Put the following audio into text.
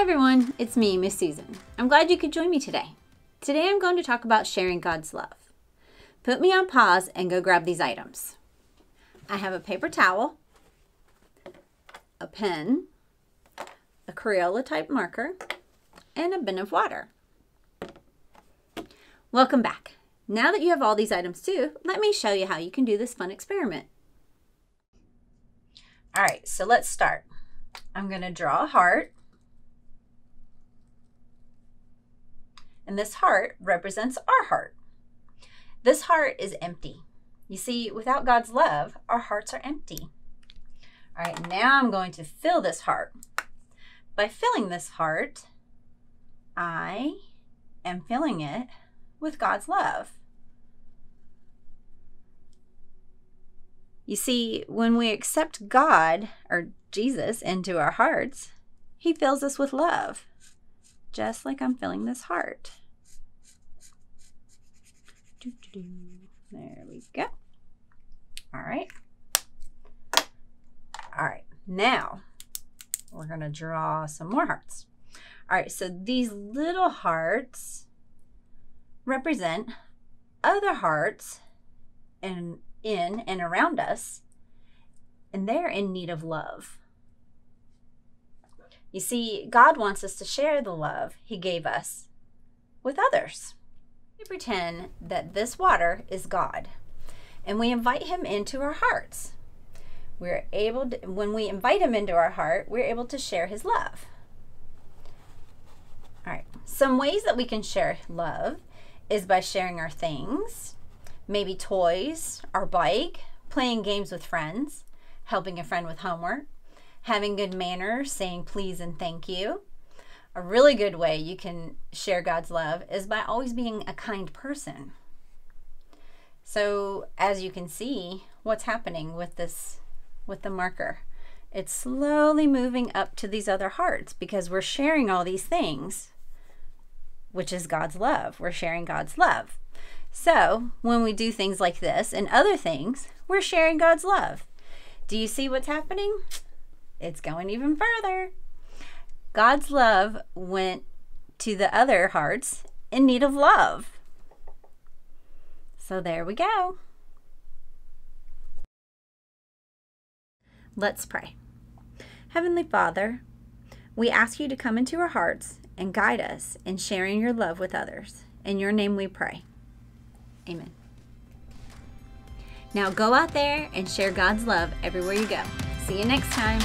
Hi everyone, it's me, Miss Susan. I'm glad you could join me today. Today I'm going to talk about sharing God's love. Put me on pause and go grab these items. I have a paper towel, a pen, a Crayola type marker, and a bin of water. Welcome back. Now that you have all these items too, let me show you how you can do this fun experiment. All right, so let's start. I'm going to draw a heart. And this heart represents our heart. This heart is empty. You see, without God's love, our hearts are empty. All right, now I'm going to fill this heart. By filling this heart, I am filling it with God's love. You see, when we accept God or Jesus into our hearts, He fills us with love, just like I'm filling this heart. There we go. All right. All right. Now we're going to draw some more hearts. All right. So these little hearts represent other hearts in and around us, and they're in need of love. You see, God wants us to share the love He gave us with others. We pretend that this water is God, and we invite Him into our hearts. We're able to, when we invite Him into our heart, we're able to share His love. All right, some ways that we can share love is by sharing our things, maybe toys, our bike, playing games with friends, helping a friend with homework, having good manners, saying please and thank you. A really good way you can share God's love is by always being a kind person. So as you can see, what's happening with the marker? It's slowly moving up to these other hearts because we're sharing all these things, which is God's love. We're sharing God's love. So when we do things like this and other things, we're sharing God's love. Do you see what's happening? It's going even further. God's love went to the other hearts in need of love. So there we go. Let's pray. Heavenly Father, we ask you to come into our hearts and guide us in sharing your love with others. In your name we pray. Amen. Now go out there and share God's love everywhere you go. See you next time.